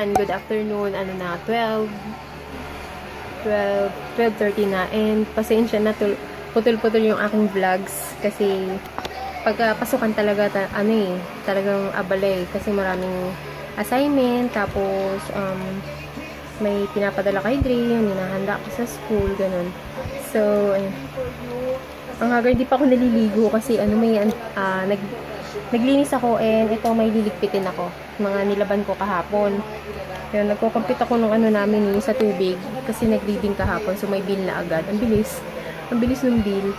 Ayan, good afternoon. Ano na, 12:30 na. And pasensya na, putol-putol yung aking vlogs. Kasi pagpasukan talaga, talagang abala. Kasi maraming assignment. Tapos, may pinapadala kay Dre, yung hinahanda ko sa school, ganun. So, ayun. Ang hagar, di pa ako naliligo kasi naglinis ako and ito may liligpitin ako. Mga nilaban ko kahapon. Ayun, nagkukumpit ako ng namin sa tubig kasi nagreading kahapon. So, may bill na agad. Ang bilis. Ang bilis ng bill.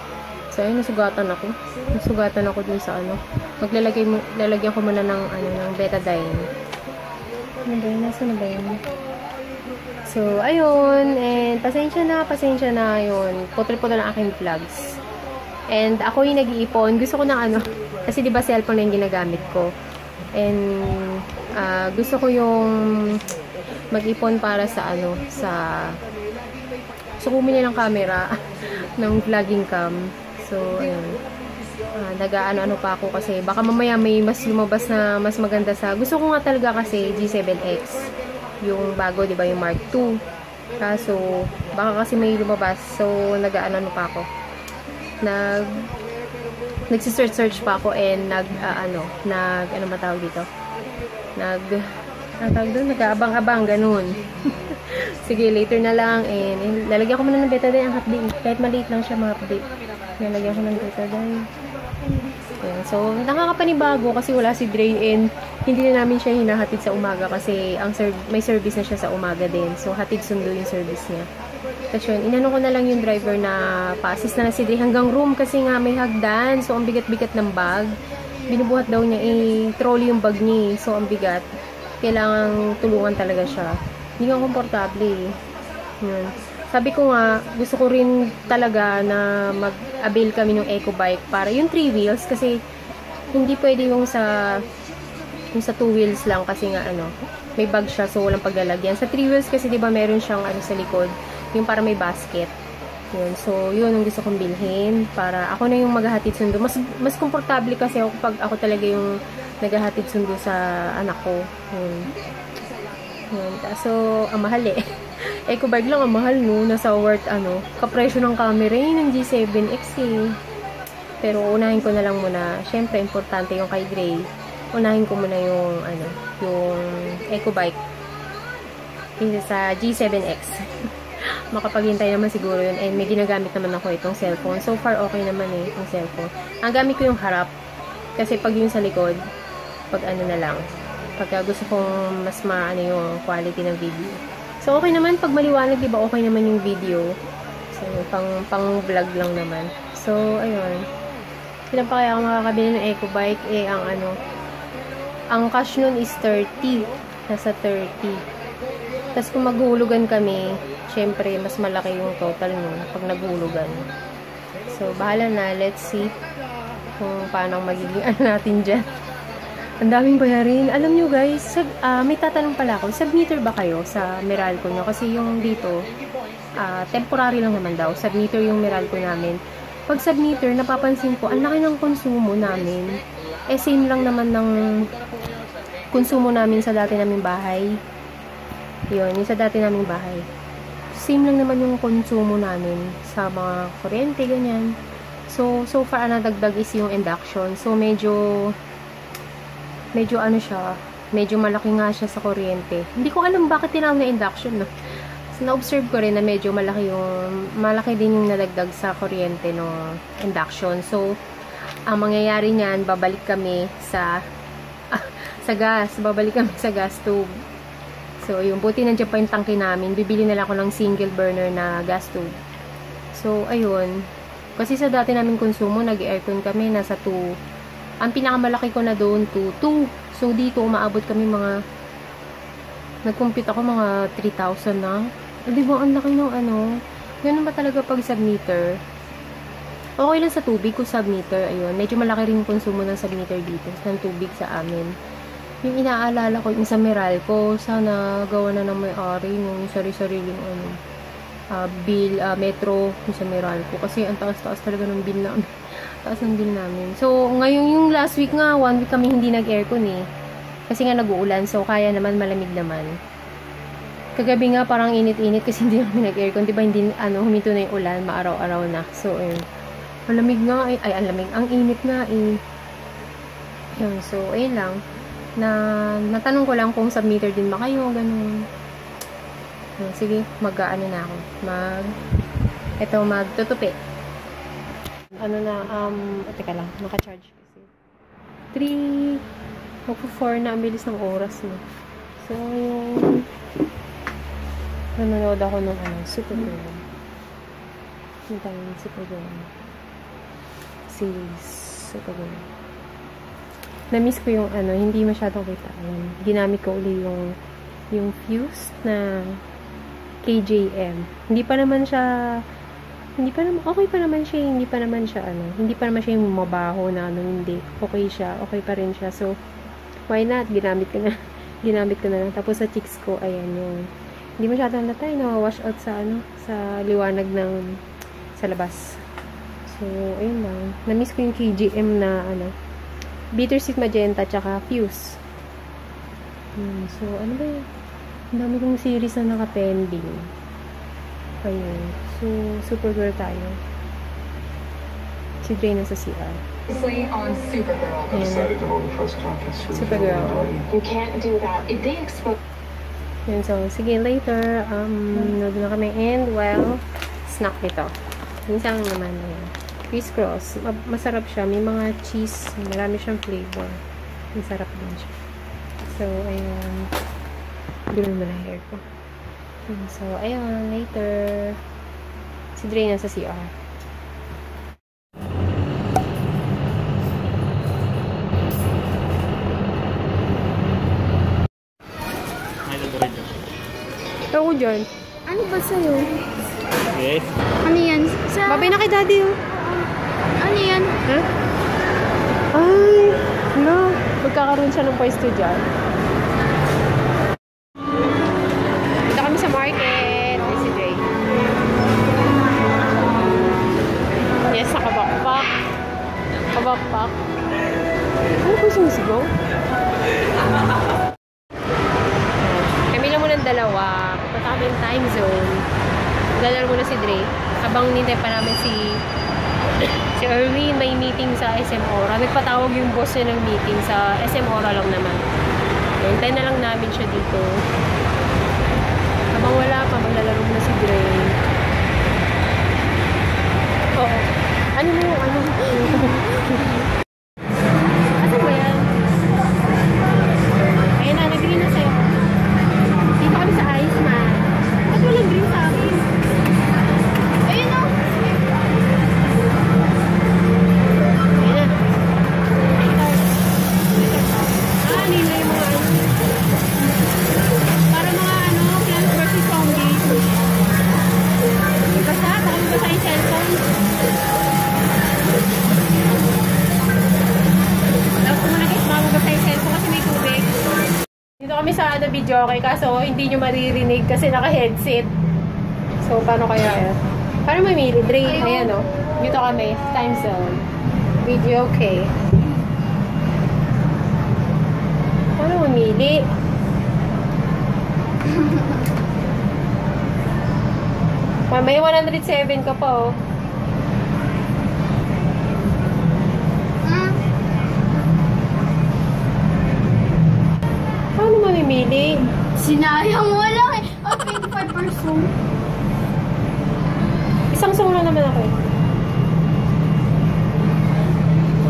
So, ayun, nasugatan ako. Nasugatan ako dun sa lalagyan ko muna ng, ng betadine. Ano ba yun? Nasaan na ba yun? So, ayun. And, pasensya na. Yun. Putol-putol ang aking vlogs. And, ako yung nag-iipon. Gusto ko ng kasi diba cellphone na yung ginagamit ko. And, gusto ko yung mag-ipon para sa so, kumili ng camera ng vlogging cam. So, ayun. Nag-ano pa ako kasi baka mamaya may mas lumabas na mas maganda sa... Gusto ko nga talaga kasi G7X. Yung bago, diba, yung Mark II. Kaso, baka kasi may lumabas. So, nagsisearch-search pa ako and nag-aabang-abang, ganun. Sige, later na lang. And lalagyan ko muna ng betadine, ang hapdi. Kahit maliit lang siya, mga hapdi. Lalagyan ko ng betadine. Ayan. So, nakakapanibago kasi wala si Dre and hindi na namin siya hinahatid sa umaga kasi may service na siya sa umaga din. So, hatid sundo yung service niya. Tapos yun, inano ko na lang yung driver na pa-assist na si Dre hanggang room kasi nga may hagdan. So, ang bigat-bigat ng bag. Binubuhat daw niya i-trolley yung bag niya. So, ang bigat. Kailangang tulungan talaga siya. Hindi nga komportable . Sabi ko nga, gusto ko rin talaga na mag-avail kami ng eco bike para yung 3 wheels kasi hindi pwede yung sa 2 wheels lang kasi nga may bag siya so walang paglalagyan. Sa 3 wheels kasi 'di ba meron siyang sa likod, yung para may basket. Yun. So, yun ang gusto kong bilhin para ako na yung maghahatid sundo. Mas komportable kasi ako pag ako talaga yung naghahatid sundo sa anak ko. Yun. So, ang mahal . Eco bag lang ang mahal no, nasa worth kapresyo ng camera ng G7X . Pero unahin ko na lang muna, syempre importante yung kay Dre. Unahin ko muna yung yung eco bike sa G7X. Makapaghintay naman siguro yun and may ginagamit naman ako itong cellphone. So far okay naman itong cellphone. Ang gamit ko yung harap kasi pag yung sa likod pag na lang. Pag gusto kong mas yung quality ng video. So, okay naman. Pag maliwanag, diba, okay naman yung video. So, pang-vlog lang naman. So, ayun. Kailan pa kaya ako makakabili ng eco bike? Ang cash nun is 30. Nasa 30. Tapos, kung maghulugan kami, syempre, mas malaki yung total nun pag naghulugan. So, bahala na. Let's see kung paano magiging natin dyan. Ang daming bayarin. Alam nyo guys, may tatanong pala ako, submeter ba kayo sa Meralco nyo? Kasi yung dito, temporary lang naman daw. Submeter yung Meralco namin. Pag submeter, napapansin ko, ang laki ng konsumo namin. Same lang naman ng konsumo namin sa dati naming bahay. Yun, yung sa dati naming bahay. Same lang naman yung konsumo namin sa mga kuryente, ganyan. So far, nadagdag is yung induction. So, medyo siya, medyo malaki nga siya sa kuryente. Hindi ko alam bakit tinawag na induction, no? So, na-observe ko rin na medyo malaki din yung nadagdag sa kuryente, no? Induction. So, ang mangyayari niyan, babalik kami sa gas. Babalik kami sa gas tube. So, yung buti nandiyan pa yung tangke namin. Bibili na lang ako ng single burner na gas tube. So, ayun. Kasi sa dati namin konsumo, nag-aircon kami, nasa 2. Ang pinakamalaki ko na doon, 2. So, dito, umaabot kami nag-compute ako mga 3,000 na. Di ba, ang laki ng ganun ba talaga pag submeter? Okay lang sa tubig kung submeter, ayun. Medyo malaki rin yung konsumo ng submeter dito, ng tubig sa amin. Yung inaalala ko, yung sa Meralco, sana gawa na ng may-ari, yung sarili-sarili yung bill, metro, yung sa Meralco. Kasi ang taas-taas talaga ng bill namin. Taas ng bill namin. So, ngayon yung last week nga, 1 week kami hindi nag-aircon . Kasi nga nag-uulan. So, kaya naman, malamig naman. Kagabi nga parang init-init kasi hindi kami nag-aircon. Diba hindi, huminto na yung ulan, maaraw-araw na. So, ayun. Malamig nga, ay alamig. Ang init nga, eh. Yun, so, ayun lang. Natanong ko lang kung submitter din ba kayo, ganun. Sige, na ako. Magtutupi. Teka lang, naka-charge kasi. 3, magpo 4 na, ang bilis ng oras na. So, yung nanonood ako ng Supergirl. Yung tayong Supergirl. Series Supergirl. Na-miss ko yung hindi masyadong kita. Ginamit ko uli yung fuse na KJM. Okay pa naman siya, hindi pa naman siya yung mabaho na hindi. Okay siya, okay pa rin siya. So, why not? Ginamit ko na lang. Tapos sa cheeks ko, ayan yung, hindi masyadong natay, nawawash out sa liwanag ng, sa labas. So, ayun lang. Na-miss ko yung KJM na, Bittersweet Magenta, tsaka Fuse. So, ano ba yun? Ang dami kong series na naka-pending. Ayun. So, Supergirl tayo. Si Jay nasa CR. On Supergirl. Supergirl. You can't do that. If they expose... Yun, so, sige, later. Nandun na kami. And, well, snack nito. Minsan naman yun. Cheese cross. Masarap siya. May mga cheese. Marami siyang flavor. Masarap din siya. So, ayun. Doon naman ang hair ko. So, ayun. Later. Si Dre nasa CR. Ako dyan. Ano ba sa'yo? Yes. Ano yan? Sa... Babay na kay daddy yun. Ano yan? Huh? Ay. Hello. Magkakaroon siya ng pwesto dyan. Nagpatawag yung boss niya ng meeting sa SM Aura lang naman. Hintayin na lang namin siya dito. Habang wala pa, maglalaro na si Dre. Oo. Ano ba yan? Ayan na, nag-green na sa'yo. Dito kami sa ice, ma. Ba't walang green sa akin? Ayan o. Kami sa video okay kaso hindi nyo maririnig kasi naka-headset. So, paano kaya? Parang mamili. Dre, ayan o. Dito kami. Time zone. Video okay. Paano mamili? May 107 ka pa o. Mamimili. Sinayang mo lang eh. Oh, 25% song. Isang song lang naman ako eh.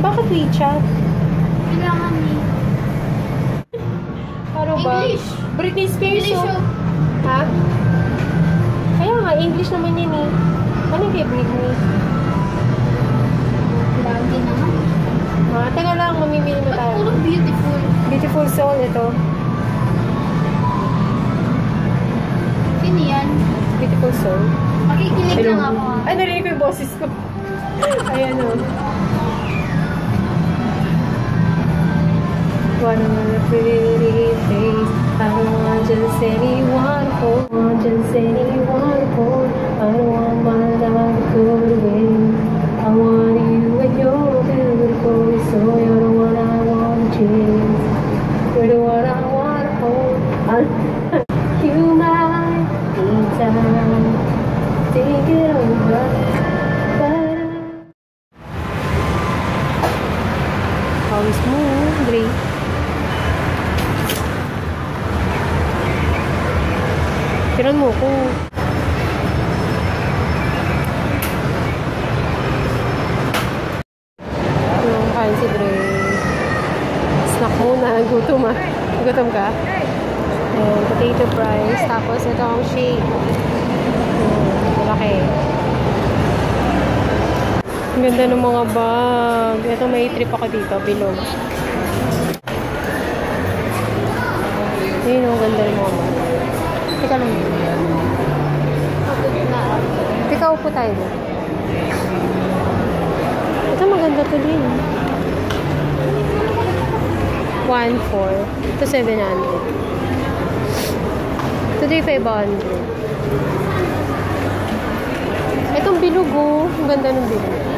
Bakit WeChat? Kailangan ni. Ano ba? English. Britney Spears. English oh. Ha? Kaya nga, English naman yun eh. Ano kay Britney? Hindi naman. Teka lang, mamimili na tayo. Puro beautiful. Beautiful soul ito. Yan. Beautiful soul. Makikinig lang ako. Ay, narinig ko yung boses ko. Ayan o. Wanna pretty face. I want just anyone for. I want my love to away. I want you and your beautiful soul. You're the one I want to chase. You're the one I want for. You my Gutom ah. Gutom ka? Ayan, potato fries. Tapos ito ang shake. Malaki. Ang ganda ng mga bag. Ito may trip ako dito. Bilog. Ayan, ang ganda ng mga bag. Teka lang. Teka, upo tayo doon. Ito maganda to din. 1,400 to 700. Today, 500. Itong bilugo, ang ganda ng bilugo.